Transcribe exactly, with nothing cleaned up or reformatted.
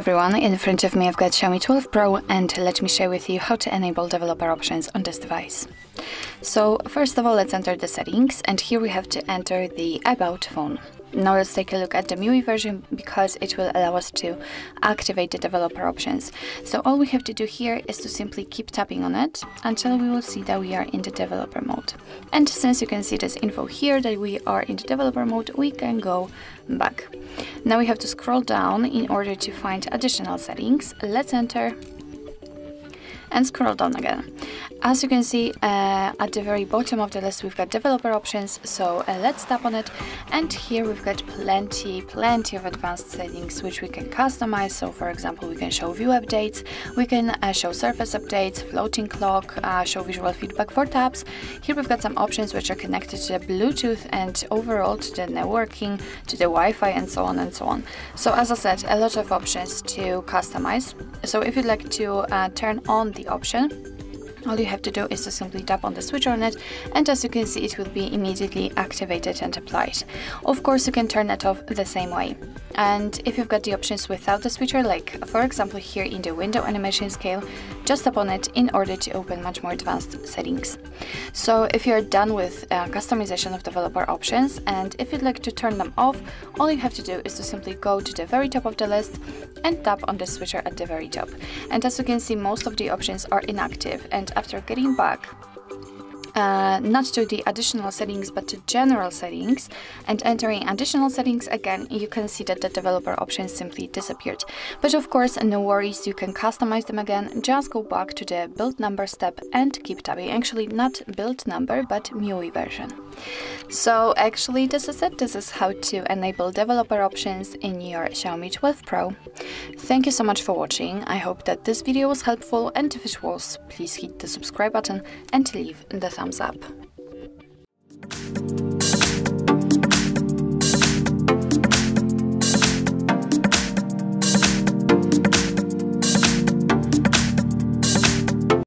everyone, in front of me I've got Xiaomi twelve Pro and let me share with you how to enable developer options on this device. So first of all, let's enter the settings, and here we have to enter the About phone. Now let's take a look at the M I U I version, because it will allow us to activate the developer options. So all we have to do here is to simply keep tapping on it until we will see that we are in the developer mode. And since you can see this info here that we are in the developer mode, we can go back. Now we have to scroll down in order to find additional settings. Let's enter and scroll down again. As you can see, uh, at the very bottom of the list we've got developer options, so uh, let's tap on it, and here we've got plenty plenty of advanced settings which we can customize. So for example, we can show view updates, we can uh, show surface updates, floating clock, uh, show visual feedback for tabs. Here we've got some options which are connected to the Bluetooth and overall to the networking, to the Wi-Fi, and so on and so on. So as I said, a lot of options to customize. So if you'd like to uh, turn on the The option, all you have to do is to simply tap on the switch on it, and as you can see, it will be immediately activated and applied. Of course, you can turn it off the same way. And if you've got the options without the switcher, like for example here in the window animation scale, just tap on it in order to open much more advanced settings. So if you're done with uh, customization of developer options, and if you'd like to turn them off, all you have to do is to simply go to the very top of the list and tap on the switcher at the very top. And as you can see, most of the options are inactive, and after getting back, Uh, not to the additional settings but to general settings, and entering additional settings again, you can see that the developer options simply disappeared. But of course, no worries, you can customize them again. Just go back to the build number step and keep tabbing. Actually, not build number but M I U I version. So actually this is it. This is how to enable developer options in your Xiaomi twelve Pro. Thank you so much for watching. I hope that this video was helpful, and if it was, please hit the subscribe button and leave the thumbs up.